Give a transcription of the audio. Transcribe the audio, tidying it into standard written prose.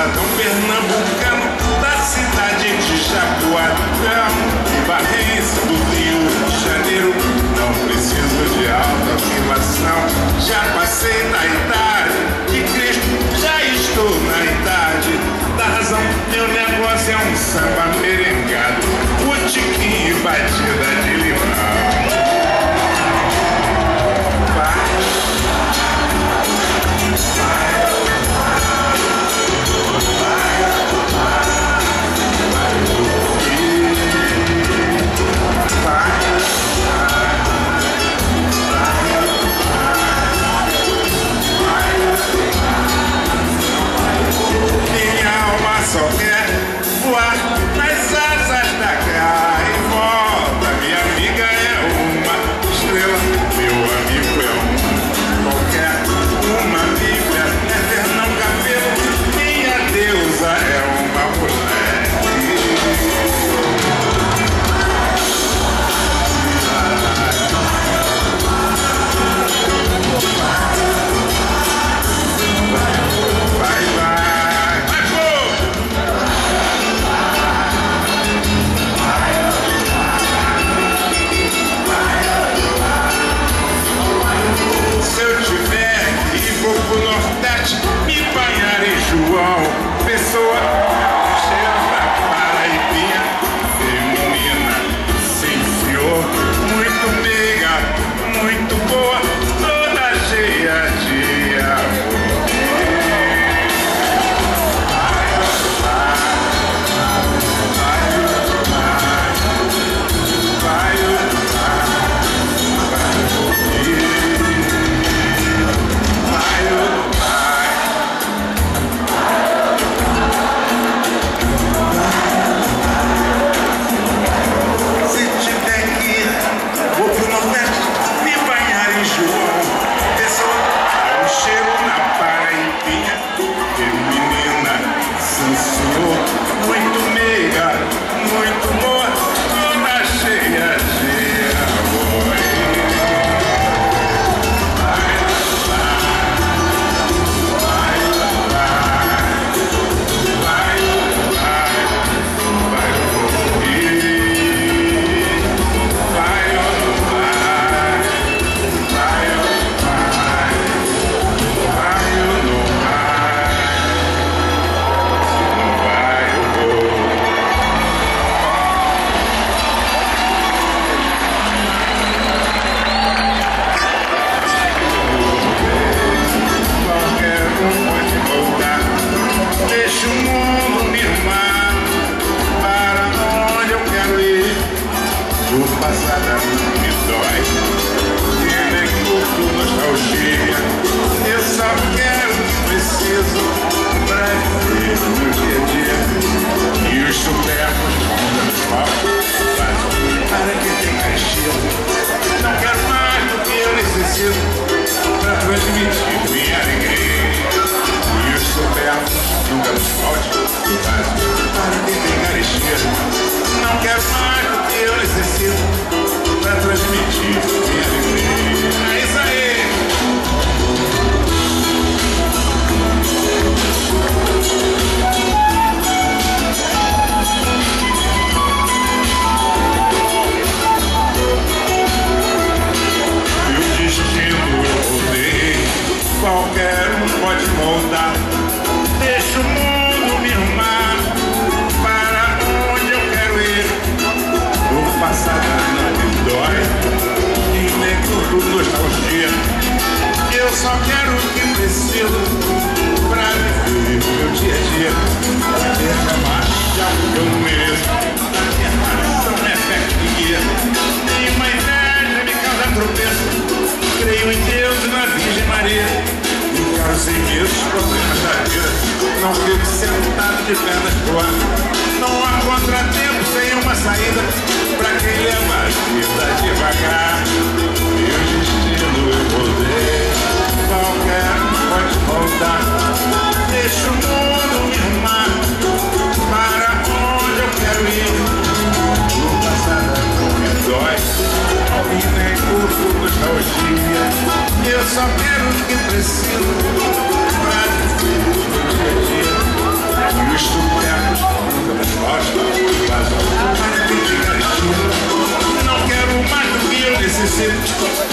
cidadão pernambucano da cidade de Jaboatão e Barrense do Rio de Janeiro. Não preciso de autoafirmação, já passei da idade de Cristo, já estou na idade da razão. Meu negócio é um samba merengado, botiquim e batida de limão. Só quero o que preciso para viver o meu dia a dia. Não quero mais do que eu necessito.